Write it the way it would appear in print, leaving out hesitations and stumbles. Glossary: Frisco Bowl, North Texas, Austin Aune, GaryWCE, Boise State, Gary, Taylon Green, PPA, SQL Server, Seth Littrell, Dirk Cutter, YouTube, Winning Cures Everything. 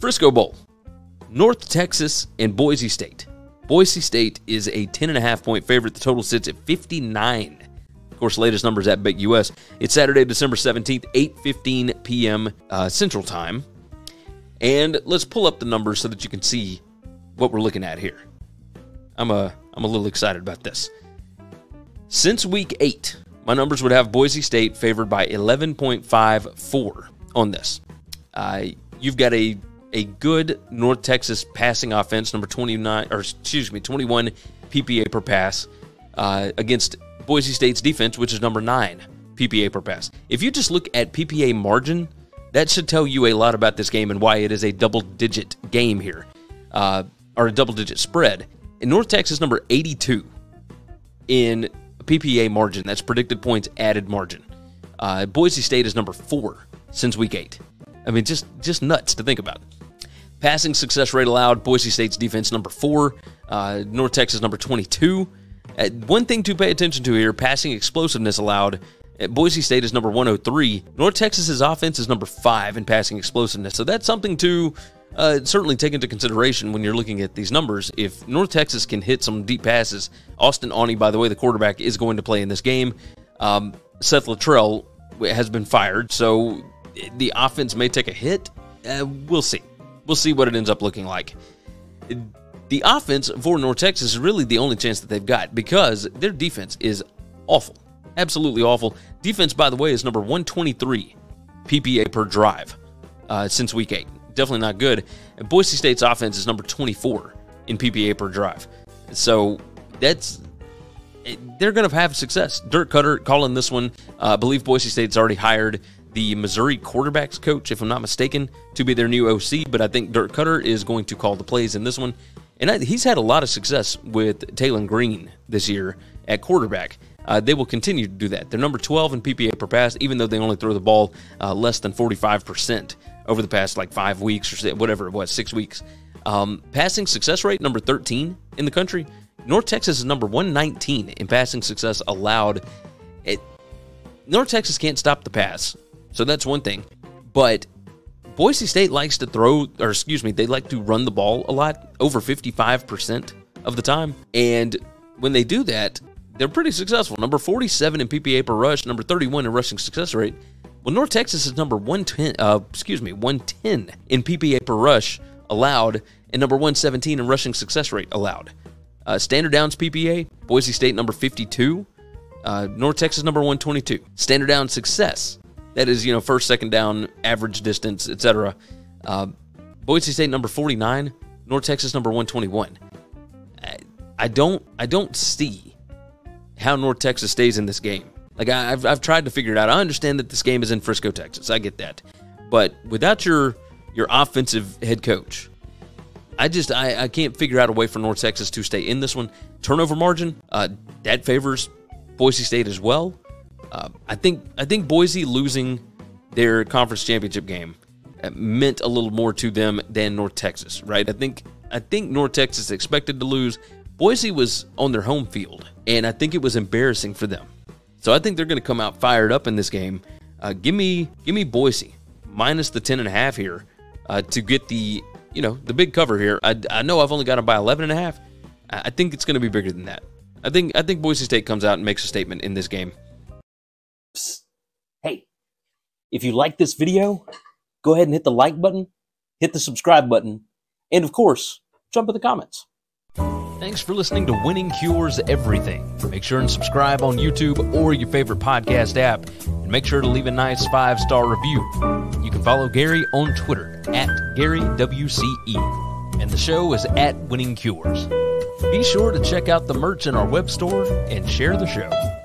Frisco Bowl, North Texas and Boise State. Boise State is a 10.5-point favorite. The total sits at 59. Of course, latest numbers at BetUS. It's Saturday, December 17th, 8:15 p.m. Central Time. And let's pull up the numbers so that you can see what we're looking at here. I'm a little excited about this. Since week 8, my numbers would have Boise State favored by 11.54 on this. You've got a good North Texas passing offense, number 21 PPA per pass, against Boise State's defense, which is number 9 PPA per pass. If you just look at PPA margin, that should tell you a lot about this game and why it is a double-digit game here, or a double-digit spread. In North Texas, number 82 in PPA margin. That's predicted points added margin. Boise State is number 4 since week 8. I mean, just nuts to think about. Passing success rate allowed, Boise State's defense number 4, North Texas number 22. One thing to pay attention to here, passing explosiveness allowed, Boise State is number 103. North Texas's offense is number 5 in passing explosiveness. So that's something to certainly take into consideration when you're looking at these numbers. If North Texas can hit some deep passes, Austin Aune, by the way, the quarterback, is going to play in this game. Seth Littrell has been fired, so the offense may take a hit. We'll see. We'll see what it ends up looking like. The offense for North Texas is really the only chance that they've got because their defense is awful. Absolutely awful. Defense, by the way, is number 123 PPA per drive since week 8. Definitely not good. And Boise State's offense is number 24 in PPA per drive. So that's... they're going to have success. Dirk Cutter calling this one. I believe Boise State's already hired the Missouri quarterbacks coach, if I'm not mistaken, to be their new OC, but I think Dirk Cutter is going to call the plays in this one. And he's had a lot of success with Taylon Green this year at quarterback. They will continue to do that. They're number 12 in PPA per pass, even though they only throw the ball less than 45% over the past, 5 weeks or whatever it was, 6 weeks. Passing success rate, number 13 in the country. North Texas is number 119 in passing success allowed. North Texas can't stop the pass. So that's one thing. But Boise State likes to they like to run the ball a lot, over 55% of the time. And when they do that, they're pretty successful. Number 47 in PPA per rush, number 31 in rushing success rate. Well, North Texas is number 110 in PPA per rush allowed and number 117 in rushing success rate allowed. Standard downs PPA, Boise State number 52, North Texas number 122. Standard down success, that is, first, second down, average distance, etc. Boise State number 49, North Texas number 121. I don't see how North Texas stays in this game. I've tried to figure it out. I understand that this game is in Frisco, Texas. I get that, but without your offensive head coach, I can't figure out a way for North Texas to stay in this one. Turnover margin that favors Boise State as well. I think Boise losing their conference championship game meant a little more to them than North Texas, right? I think North Texas expected to lose. Boise was on their home field, and I think it was embarrassing for them. So I think they're going to come out fired up in this game. Give me Boise minus the 10.5 here to get the the big cover here. I know I've only got them by 11.5. I think it's going to be bigger than that. I think Boise State comes out and makes a statement in this game. Psst. Hey, if you like this video, go ahead and hit the like button, hit the subscribe button, and of course, jump in the comments. Thanks for listening to Winning Cures Everything. Make sure and subscribe on YouTube or your favorite podcast app, and make sure to leave a nice 5-star review. You can follow Gary on Twitter at GaryWCE, and the show is at Winning Cures. Be sure to check out the merch in our web store and share the show.